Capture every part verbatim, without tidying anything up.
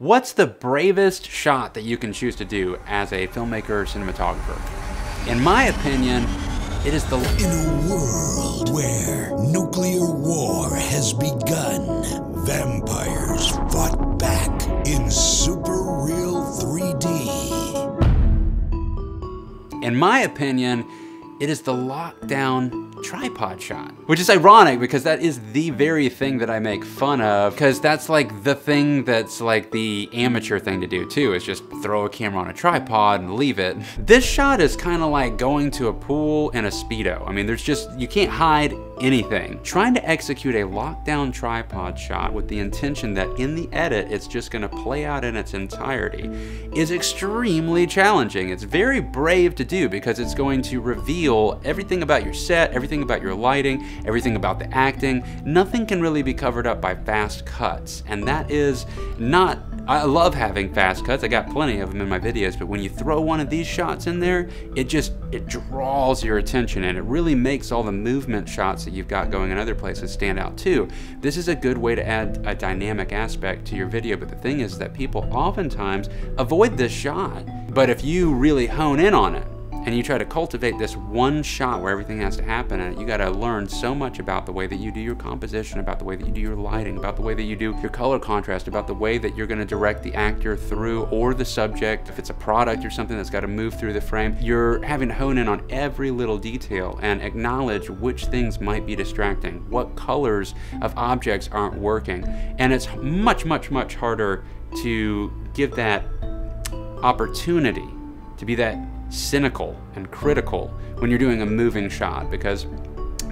What's the bravest shot that you can choose to do as a filmmaker or cinematographer? In my opinion, it is the... In a world where nuclear war has begun, vampires fought back in super real three D. In my opinion, it is the lockdown tripod shot, which is ironic because that is the very thing that I make fun of, because that's like the thing that's like the amateur thing to do too, is just throw a camera on a tripod and leave it. This shot is kind of like going to a pool in a Speedo. I mean, there's just, you can't hide anything. Trying to execute a lockdown tripod shot with the intention that in the edit, it's just gonna play out in its entirety is extremely challenging. It's very brave to do because it's going to reveal everything about your set, everything about your lighting, everything about the acting. Nothing can really be covered up by fast cuts. And that is not, I love having fast cuts. I got plenty of them in my videos, but when you throw one of these shots in there, it just, it draws your attention and it really makes all the movement shots that you've got going in other places stand out too. This is a good way to add a dynamic aspect to your video, but the thing is that people oftentimes avoid this shot. But if you really hone in on it, and you try to cultivate this one shot where everything has to happen and you gotta learn so much about the way that you do your composition, about the way that you do your lighting, about the way that you do your color contrast, about the way that you're gonna direct the actor through or the subject. If it's a product or something that's gotta move through the frame, you're having to hone in on every little detail and acknowledge which things might be distracting, what colors of objects aren't working. And it's much, much, much harder to give that opportunity to be that cynical and critical when you're doing a moving shot, because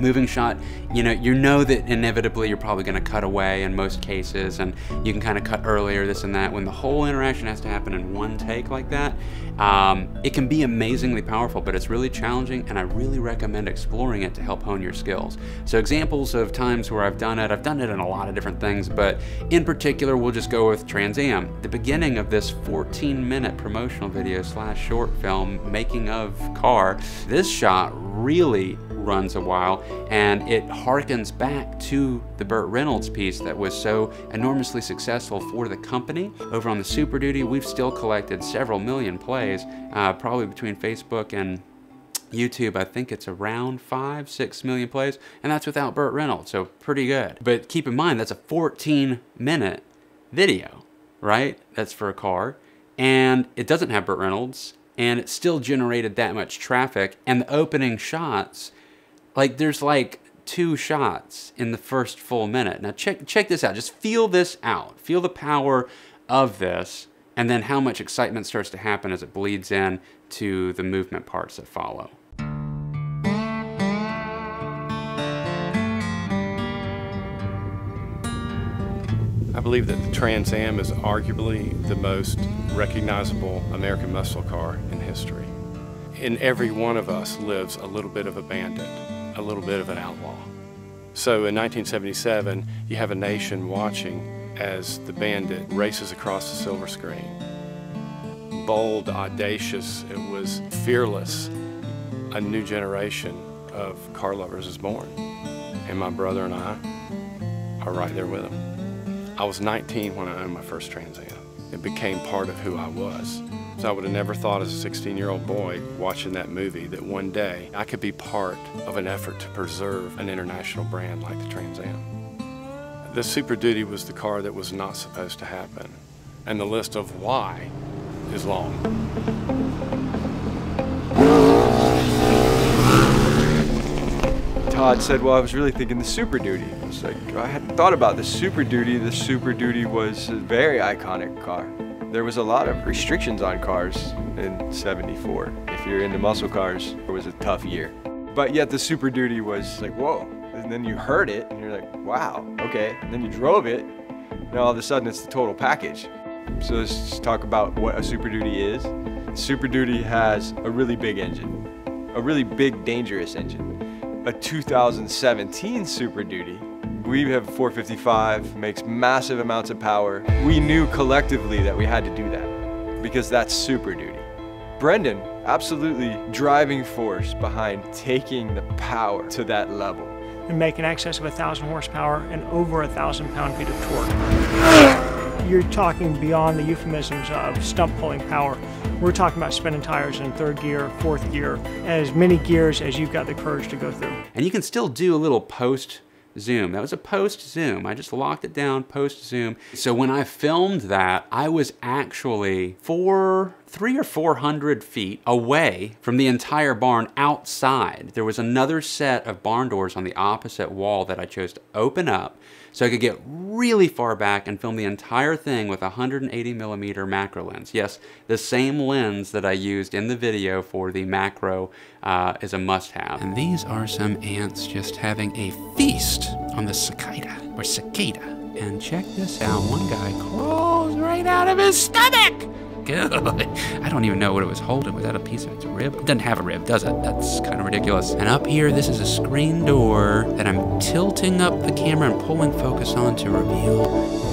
moving shot, you know, you know that inevitably you're probably gonna cut away in most cases, and you can kind of cut earlier, this and that. When the whole interaction has to happen in one take like that, um, it can be amazingly powerful, but it's really challenging, and I really recommend exploring it to help hone your skills. So examples of times where I've done it, I've done it in a lot of different things, but in particular, we'll just go with Trans Am. The beginning of this fourteen minute promotional video slash short film, making of car, this shot really runs a while, and it harkens back to the Burt Reynolds piece that was so enormously successful for the company. Over on the Super Duty, we've still collected several million plays, uh, probably between Facebook and YouTube, I think it's around five, six million plays, and that's without Burt Reynolds, so pretty good. But keep in mind, that's a fourteen minute video, right? That's for a car, and it doesn't have Burt Reynolds, and it still generated that much traffic, and the opening shots, like there's like two shots in the first full minute. Now check check this out, just feel this out. Feel the power of this and then how much excitement starts to happen as it bleeds in to the movement parts that follow. I believe that the Trans Am is arguably the most recognizable American muscle car in history. In every one of us lives a little bit of a bandit, a little bit of an outlaw. So in nineteen seventy-seven, you have a nation watching as the bandit races across the silver screen. Bold, audacious, it was fearless. A new generation of car lovers is born. And my brother and I are right there with him. I was nineteen when I owned my first Trans Am. It became part of who I was. So I would have never thought as a sixteen-year-old boy watching that movie that one day I could be part of an effort to preserve an international brand like the Trans Am. The Super Duty was the car that was not supposed to happen, and the list of why is long. Todd said, well, I was really thinking the Super Duty. I was like, I hadn't thought about the Super Duty. The Super Duty was a very iconic car. There was a lot of restrictions on cars in seventy-four. If you're into muscle cars, it was a tough year. But yet the Super Duty was like, whoa. And then you heard it and you're like, wow, okay. And then you drove it, and all of a sudden it's the total package. So let's just talk about what a Super Duty is. The Super Duty has a really big engine, a really big, dangerous engine. A two thousand seventeen Super Duty, we have four fifty-five, makes massive amounts of power. We knew collectively that we had to do that because that's Super Duty. Brendan, absolutely driving force behind taking the power to that level. And make an excess of a thousand horsepower and over a thousand pound-feet of torque. you're talking beyond the euphemisms of stump pulling power. We're talking about spinning tires in third gear, fourth gear, as many gears as you've got the courage to go through. And you can still do a little post zoom. That was a post zoom. I just locked it down post zoom. So when I filmed that, I was actually four, three or four hundred feet away from the entire barn outside. There was another set of barn doors on the opposite wall that I chose to open up so I could get really far back and film the entire thing with a one hundred eighty millimeter macro lens. Yes, the same lens that I used in the video for the macro uh, is a must-have. And these are some ants just having a feast on the cicada, or cicada. And check this out, one guy crawls right out of his stomach. Good. I don't even know what it was holding. Was that a piece of its rib? It doesn't have a rib, does it? That's kind of ridiculous. And up here, this is a screen door that I'm tilting up the camera and pulling focus on to reveal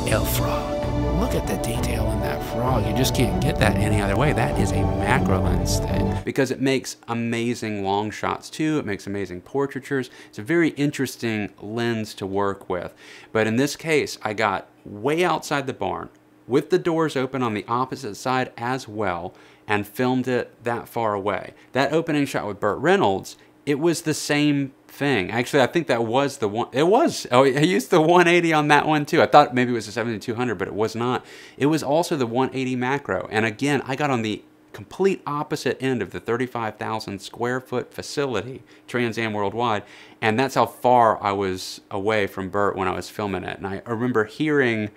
El Frog. Look at the detail in that frog. You just can't get that any other way. That is a macro lens thing. Because it makes amazing long shots too. It makes amazing portraitures. It's a very interesting lens to work with. But in this case, I got way outside the barn, with the doors open on the opposite side as well, and filmed it that far away. That opening shot with Burt Reynolds, it was the same thing. Actually, I think that was the one, it was, oh, I used the one eighty on that one too. I thought maybe it was a seventy two hundred, but it was not. It was also the one eighty macro. And again, I got on the complete opposite end of the thirty-five thousand square foot facility, Trans Am Worldwide, and that's how far I was away from Burt when I was filming it. And I remember hearing,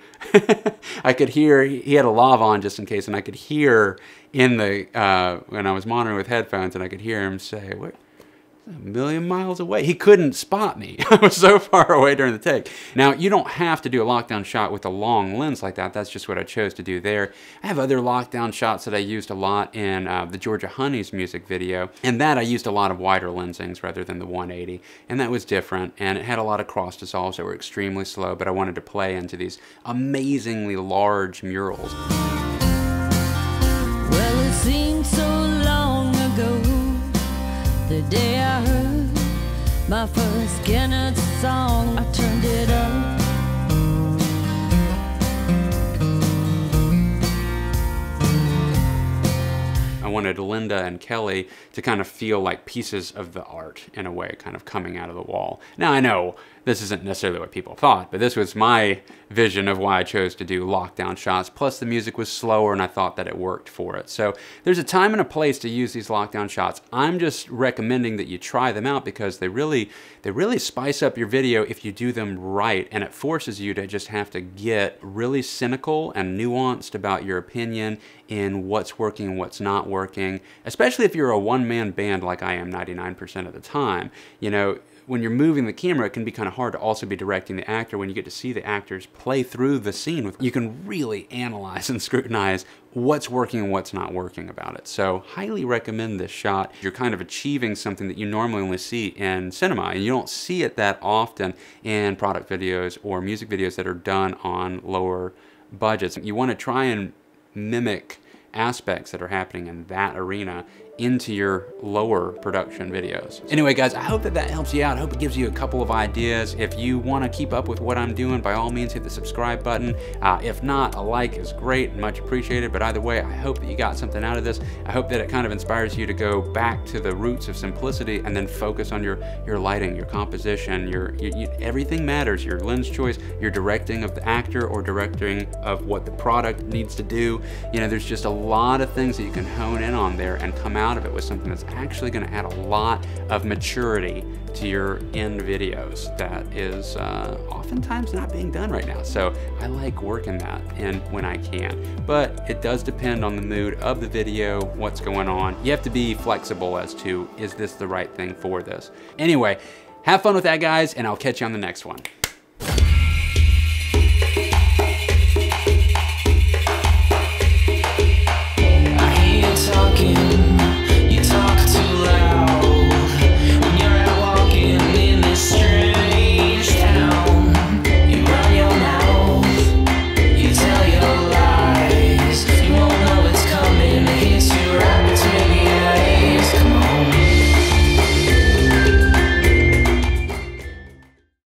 I could hear, he had a lav on just in case, and I could hear in the, uh, when I was monitoring with headphones, and I could hear him say, what? A million miles away. He couldn't spot me. I was so far away during the take. Now, you don't have to do a lockdown shot with a long lens like that. That's just what I chose to do there. I have other lockdown shots that I used a lot in uh, the Georgia Honeys music video, and that I used a lot of wider lensings rather than the one eighty, and that was different, and it had a lot of cross dissolves that were extremely slow, but I wanted to play into these amazingly large murals. Well, it seems so long ago, the day I heard my first Kenneth song, I turned it up. I wanted Linda and Kelly to kind of feel like pieces of the art in a way, kind of coming out of the wall. Now, I know this isn't necessarily what people thought, but this was my vision of why I chose to do lockdown shots. Plus, the music was slower, and I thought that it worked for it. So there's a time and a place to use these lockdown shots. I'm just recommending that you try them out because they really, they really spice up your video if you do them right, and it forces you to just have to get really cynical and nuanced about your opinion in what's working and what's not working. Working, especially if you're a one-man band like I am ninety-nine percent of the time. You know, when you're moving the camera, it can be kind of hard to also be directing the actor. When you get to see the actors play through the scene, with, you can really analyze and scrutinize what's working and what's not working about it. So highly recommend this shot. You're kind of achieving something that you normally only see in cinema, and you don't see it that often in product videos or music videos that are done on lower budgets. You want to try and mimic aspects that are happening in that arena into your lower production videos. Anyway, guys, I hope that that helps you out. I hope it gives you a couple of ideas. If you want to keep up with what I'm doing, by all means, hit the subscribe button. Uh, if not, a like is great and much appreciated, but either way, I hope that you got something out of this. I hope that it kind of inspires you to go back to the roots of simplicity and then focus on your, your lighting, your composition, your, your, your everything matters, your lens choice, your directing of the actor or directing of what the product needs to do. You know, there's just a lot of things that you can hone in on there and come out of it with something that's actually going to add a lot of maturity to your end videos that is uh, oftentimes not being done right now. So I like working that in when I can, but it does depend on the mood of the video, what's going on. You have to be flexible as to, is this the right thing for this? Anyway, have fun with that, guys, and I'll catch you on the next one.